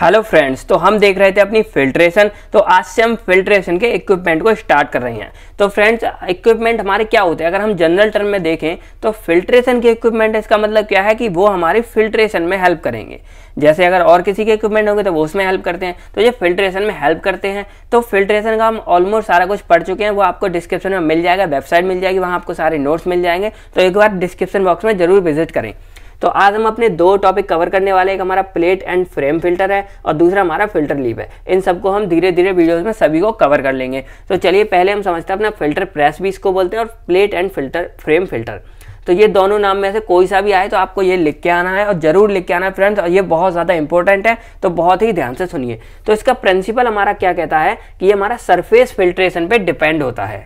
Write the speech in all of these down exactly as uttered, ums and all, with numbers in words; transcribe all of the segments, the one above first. Hello friends, तो हम देख रहे थे अपनी फिल्ट्रेशन। तो आज से हम फिल्ट्रेशन के इक्विपमेंट को स्टार्ट कर रहे हैं। तो फ्रेंड्स, इक्विपमेंट हमारे क्या होते हैं? अगर हम जनरल टर्म में देखें तो फिल्ट्रेशन के इक्विपमेंट, इसका मतलब क्या है कि वो हमारी फिल्ट्रेशन में हेल्प करेंगे। जैसे अगर और किसी के इक्विपमेंट होंगे तो वो उसमें हेल्प करते हैं, तो ये फिल्ट्रेशन में हेल्प करते हैं। तो फिल्ट्रेशन का हम ऑलमोस्ट सारा कुछ पढ़ चुके हैं, वो आपको डिस्क्रिप्शन में मिल जाएगा, वेबसाइट मिल जाएगी, वहाँ आपको सारे नोट्स मिल जाएंगे। तो एक बार डिस्क्रिप्शन बॉक्स में जरूर विजिट करें। तो आज हम अपने दो टॉपिक कवर करने वाले, एक हमारा प्लेट एंड फ्रेम फिल्टर है और दूसरा हमारा फिल्टर लीफ है। इन सबको हम धीरे धीरे वीडियोस में सभी को कवर कर लेंगे। तो चलिए पहले हम समझते हैं अपना फिल्टर प्रेस भी इसको बोलते हैं और plate and filter frame filter. तो ये दोनों नाम में से कोई सा भी आए तो आपको ये लिख के आना है और ज़रूर लिख के आना है फ्रेंड्स, और ये बहुत ज़्यादा इंपॉर्टेंट है, तो बहुत ही ध्यान से सुनिए। तो इसका प्रिंसिपल हमारा क्या कहता है कि ये हमारा सरफेस फिल्ट्रेशन पर डिपेंड होता है।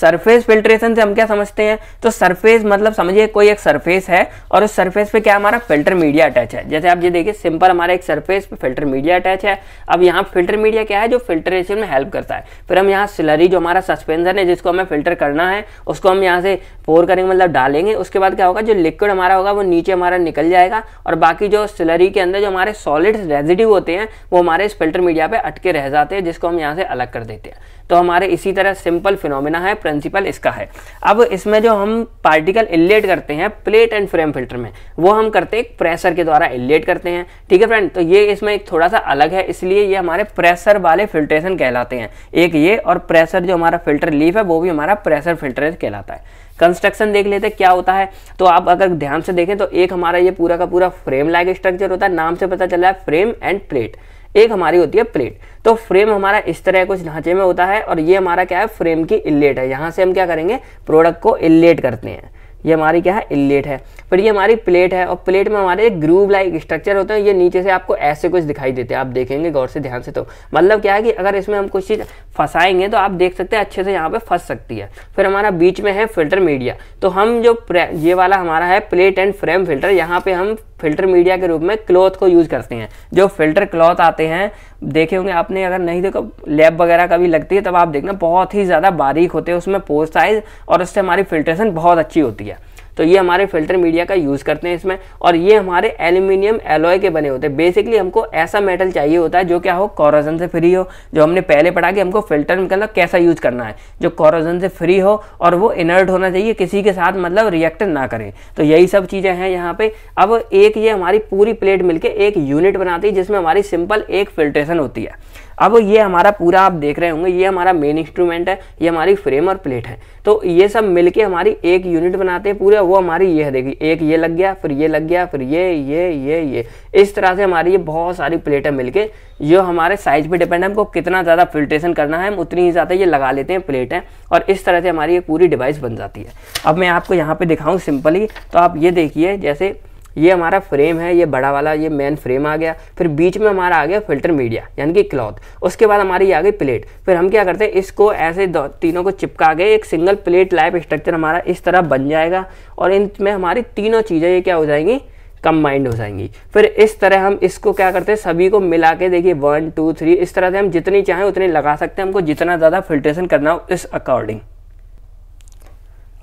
सरफेस फिल्ट्रेशन से हम क्या समझते हैं? तो सरफेस मतलब समझिए कोई एक सरफेस है और उस सरफेस पे क्या हमारा फिल्टर मीडिया अटैच है। जैसे आप ये देखिए, सिंपल हमारा एक सरफेस पे फिल्टर मीडिया अटैच है। अब यहाँ फिल्टर मीडिया क्या है? जो फिल्ट्रेशन में हेल्प करता है। फिर हम यहाँ स्लरी, जो हमारा सस्पेंशन है जिसको हमें फिल्टर करना है, उसको हम यहाँ से पोर करेंगे, मतलब डालेंगे। उसके बाद क्या होगा, जो लिक्विड हमारा होगा वो नीचे हमारा निकल जाएगा और बाकी जो स्लरी के अंदर जो हमारे सॉलिड रेजिड्यू होते हैं वो हमारे इस फिल्टर मीडिया पर अटके रह जाते हैं, जिसको हम यहाँ से अलग कर देते हैं। तो हमारे इसी तरह सिंपल फिनोमिना है, प्रिंसिपल इसका है। अब इसमें जो हम पार्टिकल इलेट करते हैं प्लेट एंड फ्रेम फिल्टर में, वो हम करते हैं प्रेशर के द्वारा इलेट करते हैं। ठीक है फ्रेंड, तो ये इसमें एक थोड़ा सा अलग है, इसलिए ये हमारे प्रेशर वाले फिल्ट्रेशन कहलाते हैं। एक ये और प्रेशर जो हमारा फिल्टर लीफ है वो भी हमारा प्रेशर फिल्टर कहलाता है। कंस्ट्रक्शन देख लेते हैं क्या होता है। तो आप अगर ध्यान से देखें तो एक हमारा ये पूरा का पूरा फ्रेम लाइक स्ट्रक्चर होता है, नाम से पता चला है फ्रेम एंड प्लेट। एक हमारी होती है प्लेट। तो फ्रेम हमारा इस तरह कुछ ढांचे में होता है और ये हमारा क्या है, फ्रेम की इनलेट है। यहाँ से हम क्या करेंगे, प्रोडक्ट को इनलेट करते हैं। ये हमारी क्या है, इनलेट है। फिर ये हमारी प्लेट है और प्लेट में हमारे एक ग्रूव लाइक स्ट्रक्चर होते हैं। ये नीचे से आपको ऐसे कुछ दिखाई देते हैं, आप देखेंगे गौर से ध्यान से। तो मतलब क्या है कि अगर इसमें हम कुछ चीज़ फंसाएंगे तो आप देख सकते हैं अच्छे से यहाँ पे फंस सकती है। फिर हमारा बीच में है फिल्टर मीडिया। तो हम जो ये वाला हमारा है प्लेट एंड फ्रेम फिल्टर, यहाँ पे हम फिल्टर मीडिया के रूप में क्लॉथ को यूज़ करते हैं। जो फिल्टर क्लॉथ आते हैं, देखे होंगे आपने, अगर नहीं देखो लैब वगैरह कभी लगती है तब आप देखना, बहुत ही ज़्यादा बारीक होते हैं, उसमें पोर साइज, और उससे हमारी फिल्ट्रेशन बहुत अच्छी होती है। तो ये हमारे फिल्टर मीडिया का यूज़ करते हैं इसमें। और ये हमारे एल्यूमिनियम एलॉय के बने होते हैं। बेसिकली हमको ऐसा मेटल चाहिए होता है जो क्या हो, कोरोजन से फ्री हो। जो हमने पहले पढ़ा कि हमको फिल्टर में मतलब कैसा यूज़ करना है, जो कोरोजन से फ्री हो और वो इनर्ट होना चाहिए, किसी के साथ मतलब रिएक्ट ना करें। तो यही सब चीज़ें हैं यहाँ पर। अब एक ये हमारी पूरी प्लेट मिलकर एक यूनिट बनाती है जिसमें हमारी सिंपल एक फिल्ट्रेशन होती है। अब ये हमारा पूरा आप देख रहे होंगे, ये हमारा मेन इंस्ट्रूमेंट है, ये हमारी फ्रेम और प्लेट है। तो ये सब मिलके हमारी एक यूनिट बनाते हैं पूरे। वो हमारी ये है, देखिए एक ये लग गया, फिर ये लग गया, फिर ये ये ये ये इस तरह से हमारी ये बहुत सारी प्लेटें मिलके, जो हमारे साइज पे डिपेंड है हमको कितना ज़्यादा फिल्ट्रेशन करना है, हम उतनी ही ज़्यादा ये लगा लेते हैं प्लेटें, और इस तरह से हमारी ये पूरी डिवाइस बन जाती है। अब मैं आपको यहाँ पर दिखाऊँ सिंपली, तो आप ये देखिए, जैसे ये हमारा फ्रेम है, ये बड़ा वाला ये मेन फ्रेम आ गया, फिर बीच में हमारा आ गया फिल्टर मीडिया यानी कि क्लॉथ, उसके बाद हमारी ये आ गई प्लेट। फिर हम क्या करते हैं, इसको ऐसे दो तीनों को चिपका के एक सिंगल प्लेट लाइप स्ट्रक्चर हमारा इस तरह बन जाएगा, और इनमें हमारी तीनों चीज़ें ये क्या हो जाएंगी, कंबाइंड हो जाएंगी। फिर इस तरह हम इसको क्या करते हैं, सभी को मिला के देखिए वन टू थ्री, इस तरह से हम जितनी चाहें उतनी लगा सकते हैं, हमको जितना ज़्यादा फिल्ट्रेशन करना हो इस अकॉर्डिंग।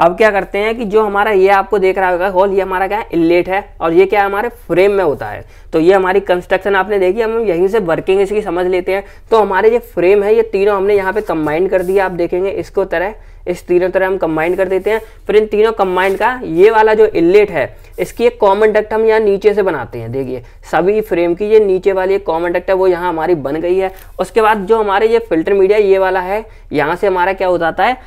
अब क्या करते हैं कि जो हमारा ये आपको देख रहा होगा होल, ये हमारा क्या है, इनलेट है, और ये क्या है, हमारे फ्रेम में होता है। तो ये हमारी कंस्ट्रक्शन आपने देखी, हम यहीं से वर्किंग इसकी समझ लेते हैं। तो हमारे जो फ्रेम है, ये तीनों हमने यहाँ पे कंबाइंड कर दिया, आप देखेंगे इसको तरह इस तीनों तरह हम कंबाइंड कर देते हैं। फिर इन तीनों कंबाइंड का ये वाला जो इनलेट है, इसकी एक कॉमन डक्ट हम यहाँ नीचे से बनाते हैं। देखिए सभी फ्रेम की ये नीचे वाली एक कॉमन डक्ट है, वो यहाँ हमारी बन गई है। उसके बाद जो हमारे ये फिल्टर मीडिया ये वाला है, यहाँ से हमारा क्या हो जाता है,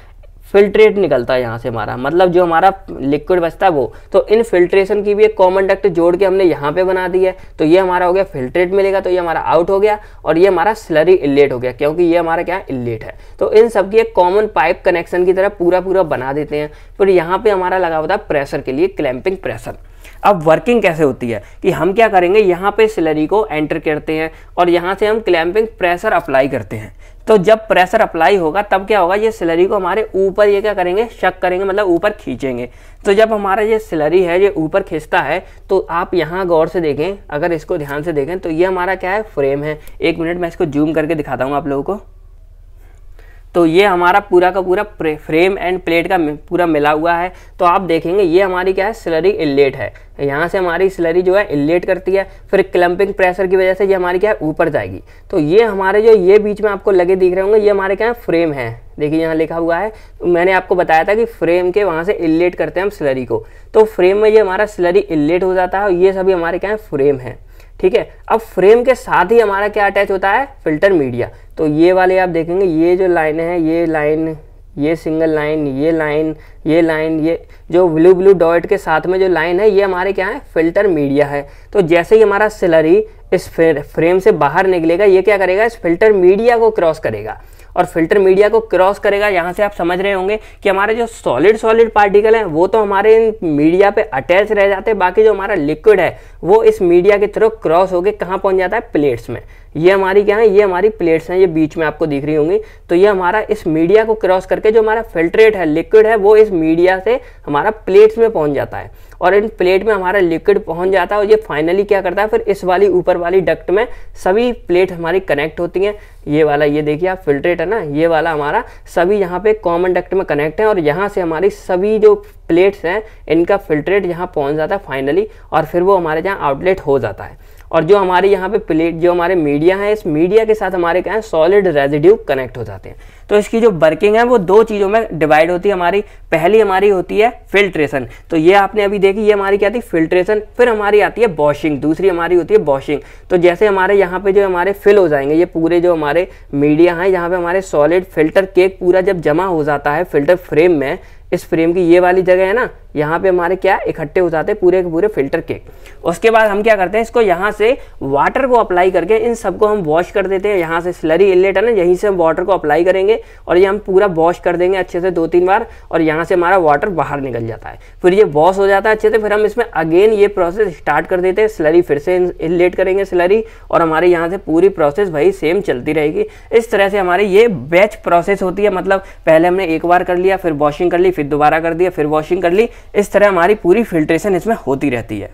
फिल्ट्रेट निकलता है यहाँ से हमारा, मतलब जो हमारा लिक्विड बचता है वो। तो इन फिल्ट्रेशन की भी एक कॉमन डक्ट जोड़ के हमने यहाँ पे बना दी है। तो ये हमारा हो गया फिल्ट्रेट मिलेगा, तो ये हमारा आउट हो गया, और ये हमारा स्लरी इनलेट हो गया, क्योंकि ये हमारा क्या है, इनलेट है। तो इन सब की एक कॉमन पाइप कनेक्शन की तरह पूरा पूरा बना देते हैं। फिर यहाँ पर हमारा लगा होता है प्रेशर के लिए क्लैम्पिंग प्रेशर। अब वर्किंग कैसे होती है कि हम क्या करेंगे, यहाँ पे स्लरी को एंटर करते हैं और यहाँ से हम क्लैम्पिंग प्रेशर अप्लाई करते हैं। तो जब प्रेशर अप्लाई होगा तब क्या होगा, ये स्लरी को हमारे ऊपर ये क्या करेंगे, शक करेंगे, मतलब ऊपर खींचेंगे। तो जब हमारा ये स्लरी है ये ऊपर खींचता है, तो आप यहाँ गौर से देखें, अगर इसको ध्यान से देखें तो ये हमारा क्या है, फ्रेम है। एक मिनट मैं इसको जूम करके दिखाता हूँ आप लोगों को। तो ये हमारा पूरा का पूरा फ्रेम एंड प्लेट का पूरा मिला हुआ है। तो आप देखेंगे ये हमारी क्या है, स्लरी इनलेट है। यहाँ से हमारी स्लरी जो है इनलेट करती है, फिर क्लम्पिंग प्रेशर की वजह से ये हमारी क्या है ऊपर जाएगी। तो ये हमारे जो ये बीच में आपको लगे दिख रहे होंगे, ये हमारे क्या है फ्रेम है। देखिए यहाँ लिखा हुआ है, मैंने आपको बताया था कि फ्रेम के वहाँ से इनलेट करते हैं हम स्लरी को, तो फ्रेम में ये हमारा स्लरी इनलेट हो जाता है और ये सभी हमारे क्या है फ्रेम है। ठीक है, अब फ्रेम के साथ ही हमारा क्या अटैच होता है, फिल्टर मीडिया। तो ये वाले आप देखेंगे ये जो लाइन है, ये लाइन, ये सिंगल लाइन, ये लाइन, ये लाइन, ये जो ब्लू ब्लू डॉट के साथ में जो लाइन है, ये हमारे क्या है फिल्टर मीडिया है। तो जैसे ही हमारा स्लरी इस फ्रेम से बाहर निकलेगा, ये क्या करेगा, इस फिल्टर मीडिया को क्रॉस करेगा, और फिल्टर मीडिया को क्रॉस करेगा। यहाँ से आप समझ रहे होंगे कि हमारे जो सॉलिड सॉलिड पार्टिकल हैं वो तो हमारे इन मीडिया पे अटैच रह जाते हैं, बाकी जो हमारा लिक्विड है वो इस मीडिया के थ्रू क्रॉस होके कहाँ पहुँच जाता है, प्लेट्स में। ये हमारी क्या है, ये हमारी प्लेट्स हैं, ये बीच में आपको दिख रही होंगी। तो ये हमारा इस मीडिया को क्रॉस करके जो हमारा फिल्ट्रेट है, लिक्विड है, वो इस मीडिया से हमारा प्लेट्स में पहुँच जाता है, और इन प्लेट में हमारा लिक्विड पहुँच जाता है, और ये फाइनली क्या करता है, फिर इस वाली ऊपर वाली डक्ट में सभी प्लेट हमारी कनेक्ट होती हैं। ये वाला, ये देखिए आप फिल्ट्रेट है ना, ये वाला हमारा सभी यहाँ पे कॉमन डक्ट में कनेक्ट है, और यहाँ से हमारी सभी जो प्लेट्स हैं इनका फिल्ट्रेट यहाँ पहुँच जाता है फाइनली, और फिर वो हमारे यहाँ आउटलेट हो जाता है। और जो हमारे यहाँ पे प्लेट, जो हमारे मीडिया है, इस मीडिया के साथ हमारे क्या है सॉलिड रेजिड्यू कनेक्ट हो जाते हैं। तो इसकी जो वर्किंग है वो दो चीज़ों में डिवाइड होती है हमारी। पहली हमारी होती है फिल्ट्रेशन, तो ये आपने अभी देखी, ये हमारी क्या थी फिल्ट्रेशन। फिर हमारी आती है वॉशिंग, दूसरी हमारी होती है वॉशिंग। तो जैसे हमारे यहाँ पे जो हमारे फिल हो जाएंगे ये पूरे जो हमारे मीडिया हैं, यहाँ पे हमारे सॉलिड फिल्टर केक पूरा जब जमा हो जाता है फिल्टर फ्रेम में, इस फ्रेम की ये वाली जगह है ना, यहाँ पे हमारे क्या इकट्ठे हो जाते हैं पूरे के पूरे फिल्टर केक। उसके बाद हम क्या करते हैं, इसको यहाँ से वाटर को अप्लाई करके इन सबको हम वॉश कर देते हैं। यहाँ से स्लरी इनलेट है ना, यहीं से हम वाटर को अप्लाई करेंगे और ये हम पूरा वॉश कर देंगे अच्छे से दो तीन बार, और यहाँ से हमारा वाटर बाहर निकल जाता है। फिर ये वॉश हो जाता है अच्छे से, फिर हम इसमें अगेन ये प्रोसेस स्टार्ट कर देते हैं, स्लरी फिर से इनलेट करेंगे स्लरी, और हमारे यहाँ से पूरी प्रोसेस वही सेम चलती रहेगी। इस तरह से हमारी ये बैच प्रोसेस होती है, मतलब पहले हमने एक बार कर लिया, फिर वॉशिंग कर ली, फिर दोबारा कर दिया, फिर वॉशिंग कर ली। इस तरह हमारी पूरी फिल्ट्रेशन इसमें होती रहती है।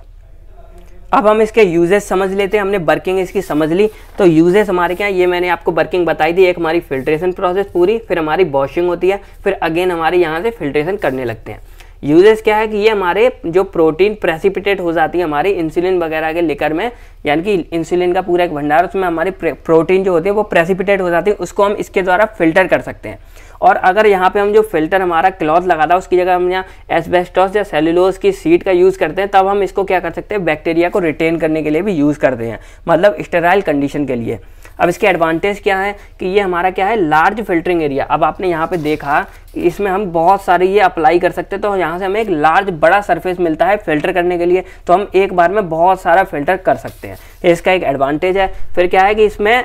अब हम इसके यूजेस समझ लेते हैं, हमने वर्किंग इसकी समझ ली। तो यूजेस हमारे क्या, ये मैंने आपको वर्किंग बताई दी, एक हमारी फिल्ट्रेशन प्रोसेस पूरी, फिर हमारी वॉशिंग होती है, फिर अगेन हमारे यहाँ से फिल्ट्रेशन करने लगते हैं। यूजेस क्या है कि ये हमारे जो प्रोटीन प्रेसिपिटेट हो जाती है हमारी इंसुलिन वगैरह के लिकर में, यानी कि इंसुलिन का पूरा एक भंडार, उसमें हमारी प्रोटीन जो होती है वो प्रेसिपिटेट हो जाती है, उसको हम इसके द्वारा फिल्टर कर सकते हैं। और अगर यहाँ पे हम जो फिल्टर हमारा क्लॉथ लगा था उसकी जगह हम यहाँ एस्बेस्टॉस या सेलुलोज की सीट का यूज़ करते हैं, तब हम इसको क्या कर सकते हैं, बैक्टीरिया को रिटेन करने के लिए भी यूज़ करते हैं, मतलब स्टेराइल कंडीशन के लिए। अब इसके एडवांटेज क्या है कि ये हमारा क्या है लार्ज फिल्टरिंग एरिया। अब आपने यहाँ पे देखा कि इसमें हम बहुत सारे ये अप्लाई कर सकते हैं, तो यहाँ से हमें एक लार्ज बड़ा सरफेस मिलता है फिल्टर करने के लिए, तो हम एक बार में बहुत सारा फिल्टर कर सकते हैं, इसका एक एडवांटेज है। फिर क्या है कि इसमें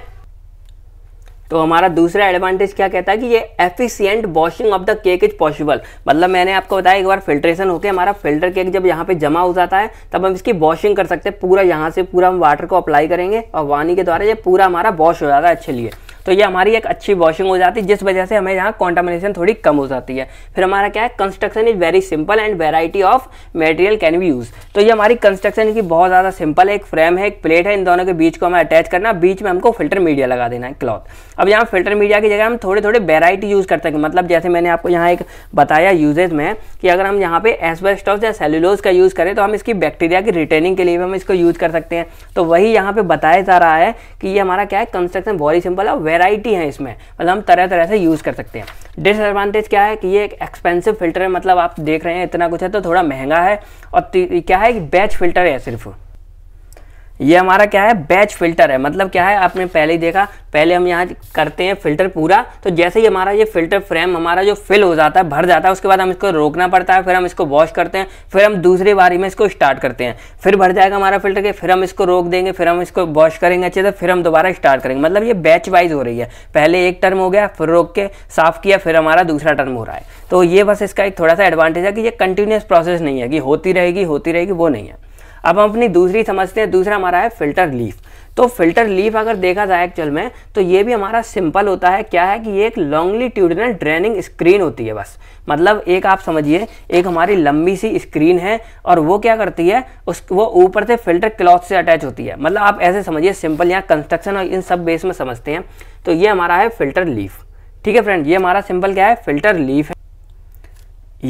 तो हमारा दूसरा एडवांटेज क्या कहता है कि ये efficient washing of the cake is possible, मतलब मैंने आपको बताया एक बार फिल्ट्रेशन होकर हमारा फिल्टर केक जब यहाँ पे जमा हो जाता है तब हम इसकी वॉशिंग कर सकते हैं। पूरा यहाँ से पूरा हम वाटर को अप्लाई करेंगे और पानी के द्वारा ये पूरा हमारा वॉश हो जाता है अच्छे लिए, तो ये हमारी एक अच्छी वॉशिंग हो जाती है, जिस वजह से हमें यहाँ कॉन्टामिनेशन थोड़ी कम हो जाती है। फिर हमारा क्या है construction is very simple and variety of material can be use, तो ये हमारी कंस्ट्रक्शन की बहुत ज़्यादा सिंपल है, एक फ्रेम है, एक प्लेट है, इन दोनों के बीच को हमें अटैच करना, बीच में हमको फिल्टर मीडिया लगा देना है क्लॉथ। अब यहाँ फिल्टर मीडिया की जगह हम थोड़े थोड़े वेराइटी यूज़ कर सकें, मतलब जैसे मैंने आपको यहाँ एक बताया यूजेज में कि अगर हम यहाँ पे एस्बेस्टॉस या सेलुलोज का यूज़ करें तो हम इसकी बैक्टीरिया की रिटेनिंग के लिए भी हम इसको यूज़ कर सकते हैं। तो वही यहाँ पे बताया जा रहा है कि ये हमारा क्या है कंस्ट्रक्शन बहुत सिंपल है, वेराइटी है इसमें, मतलब हम तरह तरह से यूज़ कर सकते हैं। डिसएडवांटेज क्या है कि ये एक एक्सपेंसिव फिल्टर है, मतलब आप देख रहे हैं इतना कुछ है तो थोड़ा महंगा है, और क्या है कि बैच फिल्टर है सिर्फ, ये हमारा क्या है बैच फिल्टर है, मतलब क्या है आपने पहले ही देखा, पहले हम यहाँ करते हैं फिल्टर पूरा, तो जैसे ही हमारा ये फिल्टर फ्रेम हमारा जो फिल हो जाता है भर जाता है, उसके बाद हम इसको रोकना पड़ता है, फिर हम इसको वॉश करते हैं, फिर हम दूसरी बारी में इसको स्टार्ट करते हैं, फिर भर जाएगा हमारा फिल्टर के, फिर हम इसको रोक देंगे, फिर हम इसको वॉश करेंगे अच्छे से, फिर हम दोबारा स्टार्ट करेंगे, मतलब ये बैच वाइज हो रही है, पहले एक टर्म हो गया, फिर रोक के साफ़ किया, फिर हमारा दूसरा टर्म हो रहा है। तो ये बस इसका एक थोड़ा सा एडवांटेज है कि ये कंटिन्यूस प्रोसेस नहीं है कि होती रहेगी होती रहेगी, वो नहीं है। अब हम अपनी दूसरी समझते हैं, दूसरा हमारा है फिल्टर लीफ। तो फिल्टर लीफ अगर देखा जाए एक्चुअल में तो ये भी हमारा सिंपल होता है, क्या है कि ये एक लॉन्गलीट्यूडनल ड्रेनिंग स्क्रीन होती है बस, मतलब एक आप समझिए एक हमारी लंबी सी स्क्रीन है, और वो क्या करती है उस वो ऊपर से फिल्टर क्लॉथ से अटैच होती है, मतलब आप ऐसे समझिए सिंपल, यहाँ कंस्ट्रक्शन और इन सब बेस में समझते हैं। तो ये हमारा है फिल्टर लीफ, ठीक है फ्रेंड, ये हमारा सिंपल क्या है, फिल्टर लीफ है।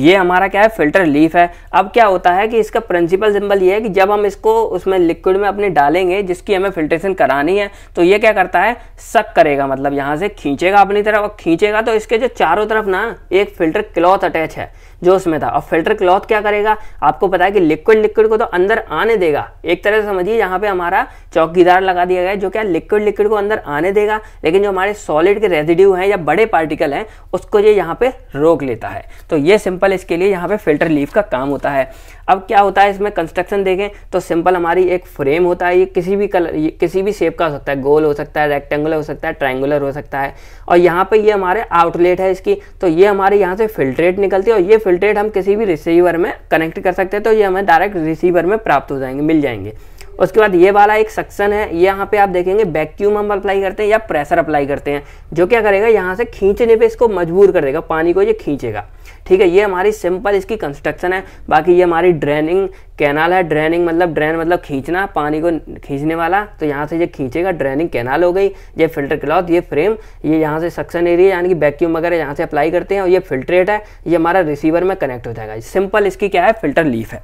ये हमारा क्या है, फिल्टर लीफ है। अब क्या होता है कि इसका प्रिंसिपल सिंपल ये है कि जब हम इसको उसमें लिक्विड में अपने डालेंगे जिसकी हमें फिल्ट्रेशन करानी है, तो ये क्या करता है, सक करेगा, मतलब यहाँ से खींचेगा अपनी तरफ। और खींचेगा तो इसके जो चारों तरफ ना एक फिल्टर क्लॉथ अटैच है जो उसमें था। और फिल्टर क्लॉथ क्या करेगा, आपको पता है कि लिक्विड लिक्विड को तो अंदर आने देगा। एक तरह से समझिए यहाँ पे हमारा चौकीदार लगा दिया गया है जो क्या लिक्विड लिक्विड को अंदर आने देगा, लेकिन जो हमारे सॉलिड के रेजिड्यू हैं या बड़े पार्टिकल हैं उसको ये यहाँ पे रोक लेता है। तो ये सिंपल इसके लिए यहाँ पे फिल्टर लीफ का काम होता है। अब क्या होता है इसमें कंस्ट्रक्शन देखें तो सिंपल हमारी एक फ्रेम होता है, ये किसी भी कलर किसी भी शेप का हो सकता है, गोल हो सकता है, रेक्टेंगुलर हो सकता है, ट्रायंगुलर हो सकता है। और यहाँ पे ये हमारे आउटलेट है इसकी, तो ये हमारे यहाँ से फिल्ट्रेट निकलती है और ये फिल्ट्रेट हम किसी भी रिसीवर में कनेक्ट कर सकते हैं, तो ये हमें डायरेक्ट रिसीवर में प्राप्त हो जाएंगे, मिल जाएंगे। उसके बाद ये वाला एक सक्शन है, यहाँ पे आप देखेंगे वैक्यूम हम अप्लाई करते हैं या प्रेशर अप्लाई करते हैं, जो क्या करेगा यहाँ से खींचने पे इसको मजबूर कर देगा, पानी को ये खींचेगा। ठीक है, ये हमारी सिंपल इसकी कंस्ट्रक्शन है। बाकी ये हमारी ड्रेनिंग कैनाल है, ड्रेनिंग मतलब ड्रेन मतलब खींचना, पानी को खींचने वाला, तो यहाँ से ये खींचेगा, ड्रेनिंग कैनाल हो गई। ये फिल्टर क्लॉथ, ये फ्रेम, ये यहाँ से सक्शन एरिया यानी कि वैक्यूम वगैरह यहाँ से अप्लाई करते हैं, और ये फिल्ट्रेट है, ये हमारा रिसीवर में कनेक्ट हो जाएगा। सिंपल इसकी क्या है, फिल्टर लीफ है।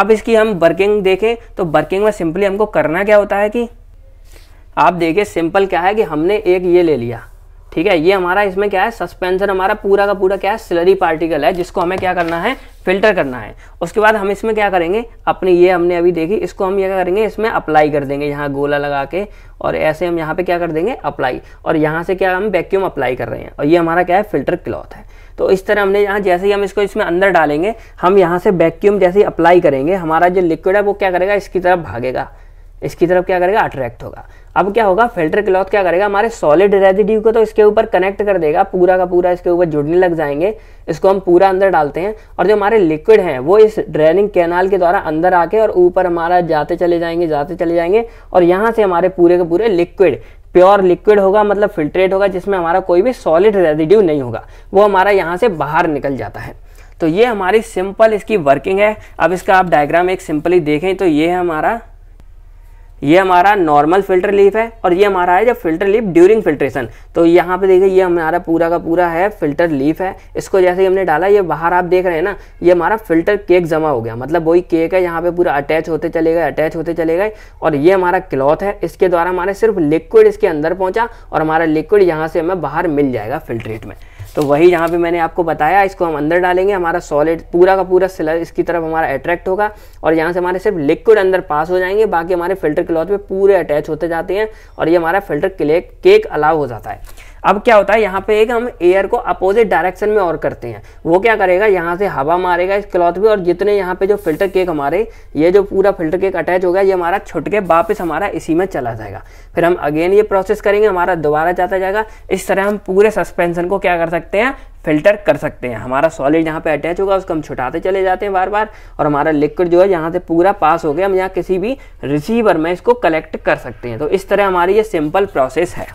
अब इसकी हम वर्किंग देखें तो वर्किंग में सिंपली हमको करना क्या होता है कि आप देखिए सिंपल क्या है कि हमने एक ये ले लिया, ठीक है, ये हमारा इसमें क्या है सस्पेंशन, हमारा पूरा का पूरा क्या है स्लरी पार्टिकल है जिसको हमें क्या करना है, फिल्टर करना है। उसके बाद हम इसमें क्या करेंगे, अपनी ये हमने अभी देखी, इसको हम क्या करेंगे, इसमें अप्लाई कर देंगे यहाँ गोला लगा के, और ऐसे हम यहाँ पे क्या कर देंगे अप्लाई, और यहाँ से क्या हम वैक्यूम अप्लाई कर रहे हैं, और ये हमारा क्या है फिल्टर क्लॉथ है। तो इस तरह हमने यहाँ जैसे ही हम इसको इसमें अंदर डालेंगे, हम यहाँ से वैक्यूम जैसे ही अप्लाई करेंगे, हमारा जो लिक्विड है वो क्या करेगा, इसकी तरफ भागेगा, इसकी तरफ क्या करेगा, अट्रैक्ट होगा। अब क्या होगा, फिल्टर क्लॉथ क्या करेगा, हमारे सॉलिड रेजिड्यू को तो इसके ऊपर कनेक्ट कर देगा, पूरा का पूरा इसके ऊपर जुड़ने लग जाएंगे, इसको हम पूरा अंदर डालते हैं, और जो हमारे लिक्विड हैं वो इस ड्रेनिंग कैनाल के द्वारा अंदर आके और ऊपर हमारा जाते चले जाएंगे जाते चले जाएंगे और यहाँ से हमारे पूरे के पूरे लिक्विड प्योर लिक्विड होगा, मतलब फिल्ट्रेट होगा, जिसमें हमारा कोई भी सॉलिड रेजिड्यू नहीं होगा, वो हमारा यहाँ से बाहर निकल जाता है। तो ये हमारी सिंपल इसकी वर्किंग है। अब इसका आप डायग्राम एक सिंपली देखें तो ये है हमारा ये हमारा नॉर्मल फिल्टर लीफ है, और ये हमारा है जब फिल्टर लीफ ड्यूरिंग फिल्ट्रेशन। तो यहाँ पे देखिए ये हमारा पूरा का पूरा है फिल्टर लीफ है, इसको जैसे ही हमने डाला ये बाहर आप देख रहे हैं ना, ये हमारा फिल्टर केक जमा हो गया, मतलब वही केक है, यहाँ पे पूरा अटैच होते चले गए अटैच होते चले गए। और ये हमारा क्लॉथ है, इसके द्वारा हमारे सिर्फ लिक्विड इसके अंदर पहुँचा और हमारा लिक्विड यहाँ से हमें बाहर मिल जाएगा फिल्ट्रेट में। तो वही यहाँ पे मैंने आपको बताया, इसको हम अंदर डालेंगे, हमारा सॉलिड पूरा का पूरा स्लरी इसकी तरफ हमारा अट्रैक्ट होगा और यहाँ से हमारे सिर्फ लिक्विड अंदर पास हो जाएंगे, बाकी हमारे फिल्टर क्लॉथ पे पूरे अटैच होते जाते हैं और ये हमारा फिल्टर केक केक अलाव हो जाता है। अब क्या होता है यहाँ पे एक हम एयर को अपोजिट डायरेक्शन में और करते हैं, वो क्या करेगा यहाँ से हवा मारेगा इस क्लॉथ पे, और जितने यहाँ पे जो फिल्टर केक हमारे ये जो पूरा फिल्टर केक अटैच होगा ये हमारा छुट के वापस हमारा इसी में चला जाएगा। फिर हम अगेन ये प्रोसेस करेंगे, हमारा दोबारा जाता जाएगा। इस तरह हम पूरे सस्पेंशन को क्या कर सकते हैं, फिल्टर कर सकते हैं। हमारा सॉलिड यहाँ पे अटैच होगा, उसको हम छुटाते चले जाते हैं बार बार, और हमारा लिक्विड जो है यहाँ से पूरा पास हो गया, हम यहाँ किसी भी रिसीवर में इसको कलेक्ट कर सकते हैं। तो इस तरह हमारी ये सिंपल प्रोसेस है।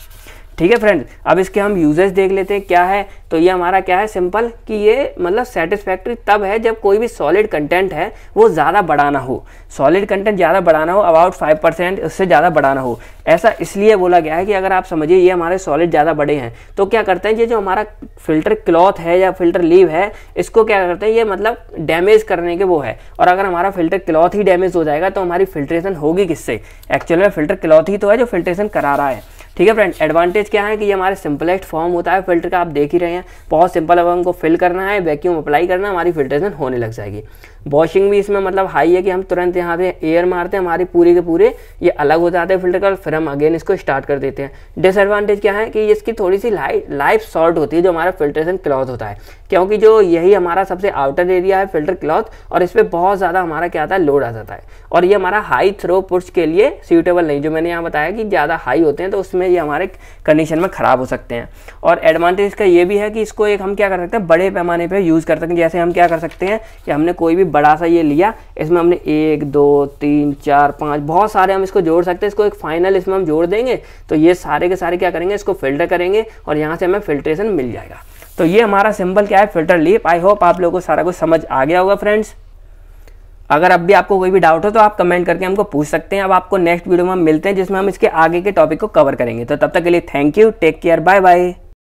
ठीक है फ्रेंड, अब इसके हम यूजेस देख लेते हैं क्या है। तो ये हमारा क्या है सिंपल कि ये मतलब सेटिस्फैक्ट्री तब है जब कोई भी सॉलिड कंटेंट है वो ज़्यादा बड़ा ना हो, सॉलिड कंटेंट ज़्यादा बड़ा ना हो, अबाउट फाइव परसेंट उससे ज़्यादा बड़ा ना हो। ऐसा इसलिए बोला गया है कि अगर आप समझिए ये हमारे सॉलिड ज़्यादा बड़े हैं तो क्या करते हैं, ये जो हमारा फिल्टर क्लॉथ है या फिल्टर लीव है इसको क्या करते हैं, ये मतलब डैमेज करने के वो है। और अगर हमारा फिल्टर क्लॉथ ही डैमेज हो जाएगा तो हमारी फिल्ट्रेशन होगी किससे, एक्चुअल में फिल्टर क्लॉथ ही तो है जो फिल्ट्रेशन करा रहा है। ठीक है फ्रेंड, एडवांटेज क्या है कि ये हमारे सिंपलेस्ट फॉर्म होता है फिल्टर का, आप देख ही रहे हैं बहुत सिंपल। अब हमको फिल करना है, वैक्यूम अप्लाई करना, हमारी फिल्ट्रेशन होने लग जाएगी। वॉशिंग भी इसमें मतलब हाई है कि हम तुरंत यहाँ पे एयर मारते हैं, हमारी पूरी के पूरे ये अलग हो जाते हैं फिल्टर का, फिर हम अगेन इसको स्टार्ट कर देते हैं। डिसएडवांटेज क्या है कि इसकी थोड़ी सी लाइफ शॉर्ट होती है जो हमारा फिल्ट्रेशन क्लॉथ होता है, क्योंकि जो यही हमारा सबसे आउटर एरिया है फिल्टर क्लॉथ, और इस पर बहुत ज़्यादा हमारा क्या आता है लोड आ जाता है, और ये हमारा हाई थ्रो पुट्स के लिए सूटेबल नहीं, जो मैंने यहाँ बताया कि ज़्यादा हाई होते हैं तो उसमें ये हमारे कंडीशन में ख़राब हो सकते हैं। और एडवांटेज का ये भी है कि इसको एक हम क्या कर सकते हैं बड़े पैमाने पर यूज़ कर सकते हैं। जैसे हम क्या कर सकते हैं कि हमने कोई भी बड़ा सा ये लिया, इसमें हमने एक दो तीन चार पाँच बहुत सारे हम इसको जोड़ सकते हैं, इसको एक फाइनल इसमें हम जोड़ देंगे तो ये सारे के सारे क्या करेंगे, इसको फिल्टर करेंगे और यहाँ से हमें फिल्ट्रेशन मिल जाएगा। तो ये हमारा सिंपल क्या है फिल्टर लीफ। आई होप आप लोगों को सारा कुछ समझ आ गया होगा फ्रेंड्स। अगर अब भी आपको कोई भी डाउट हो तो आप कमेंट करके हमको पूछ सकते हैं। अब आपको नेक्स्ट वीडियो में हम मिलते हैं जिसमें हम इसके आगे के टॉपिक को कवर करेंगे। तो तब तक के लिए thank you, take care, bye bye.